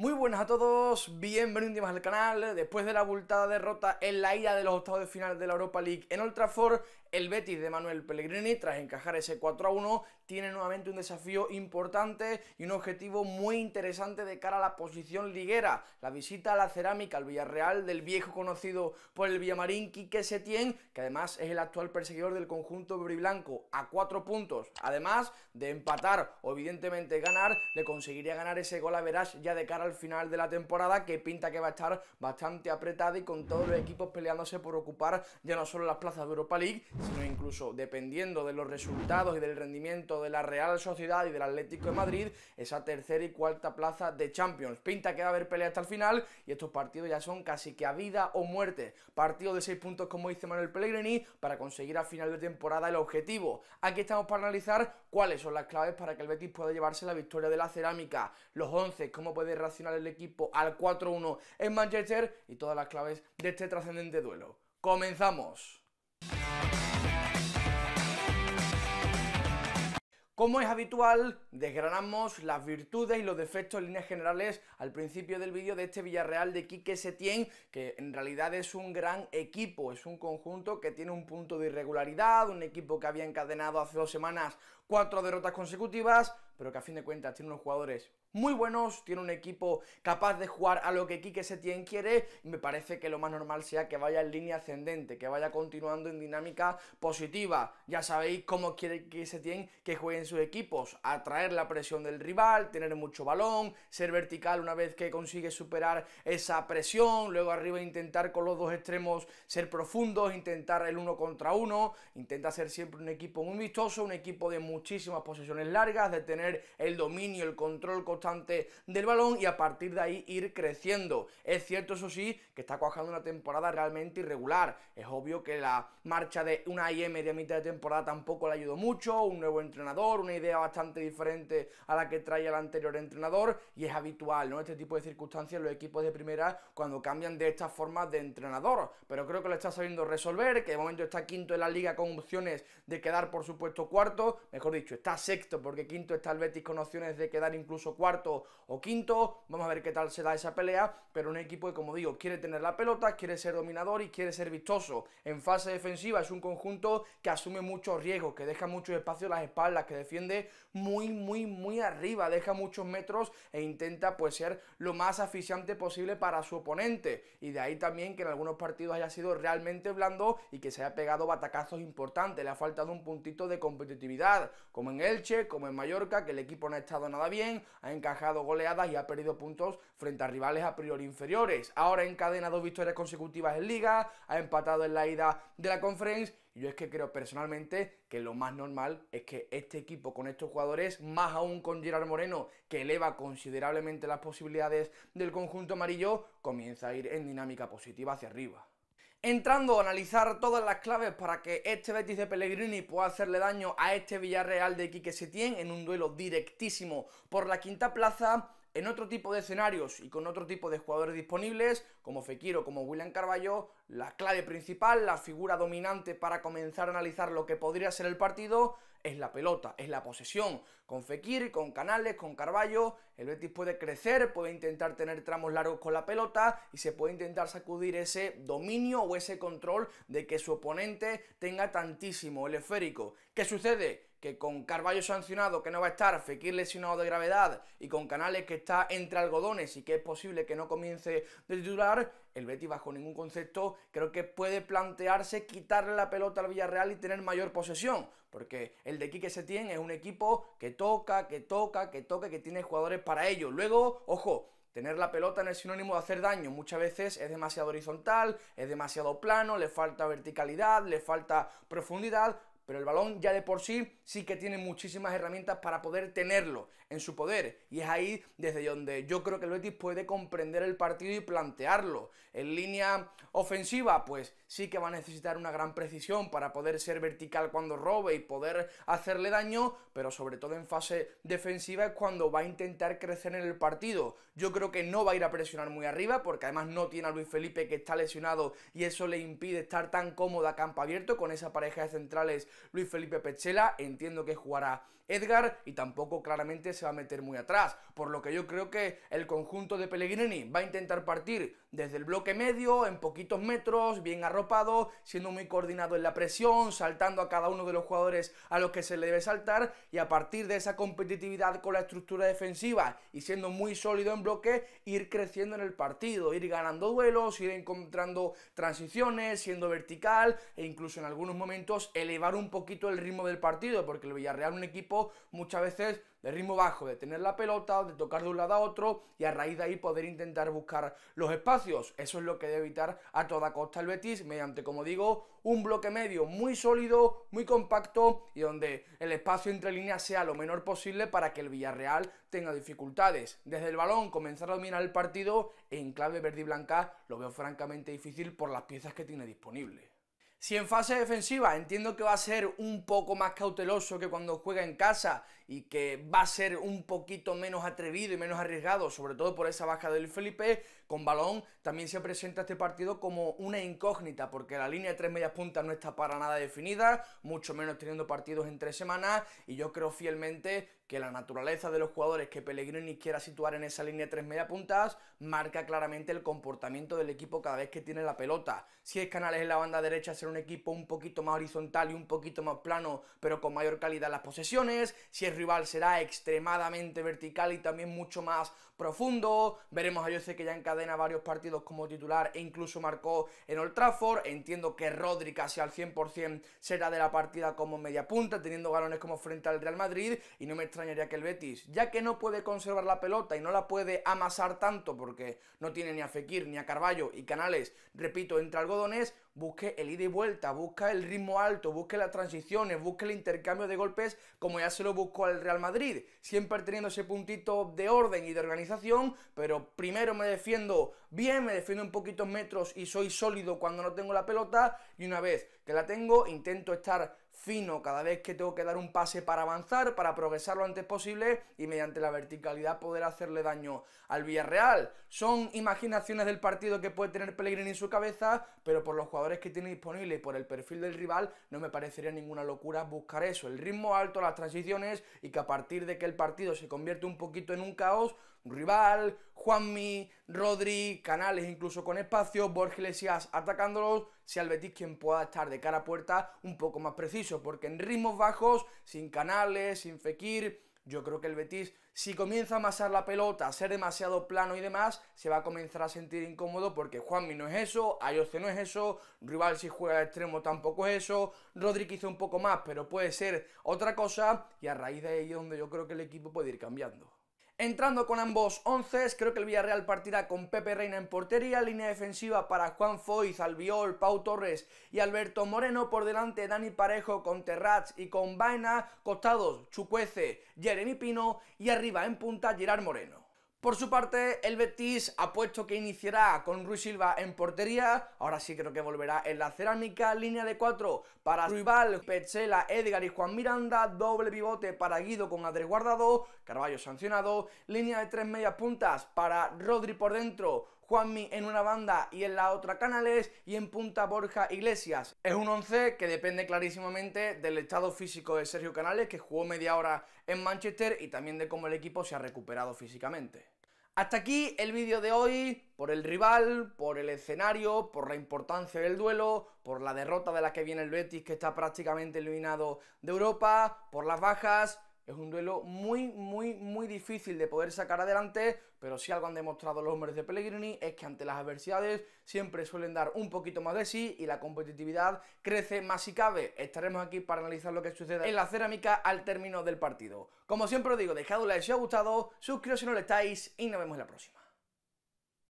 Muy buenas a todos, bienvenidos al canal. Después de la abultada derrota en la ida de los octavos de final de la Europa League en Old Trafford, el Betis de Manuel Pellegrini, tras encajar ese 4-1, tiene nuevamente un desafío importante y un objetivo muy interesante de cara a la posición liguera, la visita a la Cerámica, al Villarreal del viejo conocido por el villamarín Quique Setién, que además es el actual perseguidor del conjunto verdiblanco, a 4 puntos. Además de empatar o evidentemente ganar, le conseguiría ganar ese gol a Verás ya de cara al final de la temporada, que pinta que va a estar bastante apretada y con todos los equipos peleándose por ocupar ya no solo las plazas de Europa League, sino incluso, dependiendo de los resultados y del rendimiento de la Real Sociedad y del Atlético de Madrid, esa tercera y cuarta plaza de Champions. Pinta que va a haber pelea hasta el final y estos partidos ya son casi que a vida o muerte. Partido de 6 puntos, como dice Manuel Pellegrini, para conseguir a final de temporada el objetivo. Aquí estamos para analizar cuáles son las claves para que el Betis pueda llevarse la victoria de la Cerámica, los 11, cómo puede reaccionar el equipo al 4-1 en Manchester y todas las claves de este trascendente duelo. ¡Comenzamos! Como es habitual, desgranamos las virtudes y los defectos en líneas generales al principio del vídeo de este Villarreal de Quique Setién, que en realidad es un gran equipo, es un conjunto que tiene un punto de irregularidad, un equipo que había encadenado hace 2 semanas 4 derrotas consecutivas, pero que a fin de cuentas tiene unos jugadores muy buenos, tiene un equipo capaz de jugar a lo que Quique Setién quiere, y me parece que lo más normal sea que vaya en línea ascendente, que vaya continuando en dinámica positiva. Ya sabéis cómo quiere Quique Setién que jueguen sus equipos: atraer la presión del rival, tener mucho balón, ser vertical una vez que consigue superar esa presión, luego arriba intentar con los 2 extremos ser profundos, intentar el 1 contra 1, intenta ser siempre un equipo muy vistoso, un equipo de muchísimas posesiones largas, de tener el dominio, el control constante del balón y a partir de ahí ir creciendo. Es cierto, eso sí, que está cuajando una temporada realmente irregular. Es obvio que la marcha de una IM de mitad de temporada tampoco le ayudó mucho, un nuevo entrenador, una idea bastante diferente a la que traía el anterior entrenador, y es habitual, ¿no?, este tipo de circunstancias en los equipos de primera cuando cambian de estas formas de entrenador, pero creo que lo está sabiendo resolver, que de momento está 5º en la Liga con opciones de quedar por supuesto 4º, mejor dicho, está 6º porque 5º está el Betis con opciones de quedar incluso 4º o 5º, vamos a ver qué tal se da esa pelea, pero un equipo que, como digo, quiere tener la pelota, quiere ser dominador y quiere ser vistoso. En fase defensiva es un conjunto que asume muchos riesgos, que deja muchos espacios a las espaldas, que defiende muy arriba, deja muchos metros e intenta pues ser lo más asfixiante posible para su oponente, y de ahí también que en algunos partidos haya sido realmente blando y que se haya pegado batacazos importantes, le ha faltado un puntito de competitividad, como en Elche, como en Mallorca, que el equipo no ha estado nada bien, ha encajado goleadas y ha perdido puntos frente a rivales a priori inferiores. Ahora encadena 2 victorias consecutivas en Liga, ha empatado en la ida de la Conference. Yo es que creo personalmente que lo más normal es que este equipo con estos jugadores, más aún con Gerard Moreno, que eleva considerablemente las posibilidades del conjunto amarillo, comienza a ir en dinámica positiva hacia arriba. Entrando a analizar todas las claves para que este Betis de Pellegrini pueda hacerle daño a este Villarreal de Quique Setién en un duelo directísimo por la 5ª plaza, en otro tipo de escenarios y con otro tipo de jugadores disponibles, como Fekir o como William Carvalho, la clave principal, la figura dominante para comenzar a analizar lo que podría ser el partido, es la pelota, es la posesión. Con Fekir, con Canales, con Carvalho, el Betis puede crecer, puede intentar tener tramos largos con la pelota y se puede intentar sacudir ese dominio o ese control de que su oponente tenga tantísimo el esférico. ¿Qué sucede? Que con Carvalho sancionado, que no va a estar, Fekir lesionado de gravedad y con Canales que está entre algodones y que es posible que no comience de titular, el Betis bajo ningún concepto creo que puede plantearse quitarle la pelota al Villarreal y tener mayor posesión, porque el de Quique Setién es un equipo que toca, que toca, que toca, que tiene jugadores para ello. Luego, ojo, tener la pelota no es sinónimo de hacer daño, muchas veces es demasiado horizontal, es demasiado plano, le falta verticalidad, le falta profundidad, pero el balón ya de por sí sí que tiene muchísimas herramientas para poder tenerlo en su poder, y es ahí desde donde yo creo que el Betis puede comprender el partido y plantearlo. En línea ofensiva pues sí que va a necesitar una gran precisión para poder ser vertical cuando robe y poder hacerle daño, pero sobre todo en fase defensiva es cuando va a intentar crecer en el partido. Yo creo que no va a ir a presionar muy arriba, porque además no tiene a Luiz Felipe, que está lesionado, y eso le impide estar tan cómodo a campo abierto con esa pareja de centrales Luiz Felipe Pezzella, entiendo que jugará Edgar y tampoco claramente se va a meter muy atrás, por lo que yo creo que el conjunto de Pellegrini va a intentar partir desde el bloque medio, en poquitos metros, bien arropado, siendo muy coordinado en la presión, saltando a cada uno de los jugadores a los que se le debe saltar, y a partir de esa competitividad con la estructura defensiva y siendo muy sólido en bloque, ir creciendo en el partido, ir ganando duelos, ir encontrando transiciones, siendo vertical e incluso en algunos momentos elevar un poquito el ritmo del partido, porque el Villarreal es un equipo muchas veces de ritmo bajo, de tener la pelota, de tocar de un lado a otro y a raíz de ahí poder intentar buscar los espacios. Eso es lo que debe evitar a toda costa el Betis mediante, como digo, un bloque medio muy sólido, muy compacto y donde el espacio entre líneas sea lo menor posible para que el Villarreal tenga dificultades. Desde el balón comenzar a dominar el partido en clave verde y blanca lo veo francamente difícil por las piezas que tiene disponibles. Si en fase defensiva entiendo que va a ser un poco más cauteloso que cuando juega en casa y que va a ser un poquito menos atrevido y menos arriesgado, sobre todo por esa baja del Felipe, con balón también se presenta este partido como una incógnita, porque la línea de tres medias puntas no está para nada definida, mucho menos teniendo partidos entre semanas, y yo creo fielmente que la naturaleza de los jugadores que Pellegrini quiera situar en esa línea de tres medias puntas marca claramente el comportamiento del equipo cada vez que tiene la pelota. Si es Canales en la banda derecha, será un equipo un poquito más horizontal y un poquito más plano, pero con mayor calidad en las posesiones. Si es Rival, será extremadamente vertical y también mucho más profundo. Veremos a Yose, que ya encadena varios partidos como titular e incluso marcó en Old Trafford. Entiendo que Rodri casi al 100% será de la partida como media punta, teniendo galones como frente al Real Madrid, y no me extrañaría que el Betis, ya que no puede conservar la pelota y no la puede amasar tanto porque no tiene ni a Fekir ni a Carvalho, y Canales, repito, entre algodones, busque el ida y vuelta, busca el ritmo alto, busque las transiciones, busque el intercambio de golpes como ya se lo buscó al Real Madrid, siempre teniendo ese puntito de orden y de organización, pero primero me defiendo bien, me defiendo en poquitos metros y soy sólido cuando no tengo la pelota, y una vez que la tengo intento estar fino cada vez que tengo que dar un pase para avanzar, para progresar lo antes posible y mediante la verticalidad poder hacerle daño al Villarreal. Son imaginaciones del partido que puede tener Pellegrini en su cabeza, pero por los jugadores que tiene disponible y por el perfil del rival no me parecería ninguna locura buscar eso, el ritmo alto, las transiciones, y que a partir de que el partido se convierte un poquito en un caos, Rival, Juanmi, Rodri, Canales incluso con espacio, Borja Iglesias atacándolos, sea el Betis quien pueda estar de cara a puerta un poco más preciso, porque en ritmos bajos, sin Canales, sin Fekir, yo creo que el Betis, si comienza a amasar la pelota, a ser demasiado plano y demás, se va a comenzar a sentir incómodo, porque Juanmi no es eso, Ayoze no es eso, Rival si juega de extremo tampoco es eso, Rodri quizá un poco más, pero puede ser otra cosa, y a raíz de ahí es donde yo creo que el equipo puede ir cambiando. Entrando con ambos onces, creo que el Villarreal partirá con Pepe Reina en portería, línea defensiva para Juan Foyth, Albiol, Pau Torres y Alberto Moreno, por delante Dani Parejo con Terrats y con Baena, costados Chukwueze, Jeremy Pino y arriba en punta Gerard Moreno. Por su parte, el Betis ha puesto que iniciará con Ruiz Silva en portería, ahora sí creo que volverá en la Cerámica, línea de 4 para Rival, Pezzella, Edgar y Juan Miranda, doble pivote para Guido con Andrés Guardado, Carvalho sancionado, línea de 3 medias puntas para Rodri por dentro, Juanmi en una banda y en la otra Canales, y en punta Borja Iglesias. Es un 11 que depende clarísimamente del estado físico de Sergio Canales, que jugó media hora en Manchester, y también de cómo el equipo se ha recuperado físicamente. Hasta aquí el vídeo de hoy, por el rival, por el escenario, por la importancia del duelo, por la derrota de la que viene el Betis, que está prácticamente eliminado de Europa, por las bajas. Es un duelo muy, muy, muy difícil de poder sacar adelante, pero si algo han demostrado los hombres de Pellegrini es que ante las adversidades siempre suelen dar un poquito más de sí y la competitividad crece más si cabe. Estaremos aquí para analizar lo que sucede en la Cerámica al término del partido. Como siempre os digo, dejad un like si os ha gustado, suscribiros si no lo estáis y nos vemos en la próxima.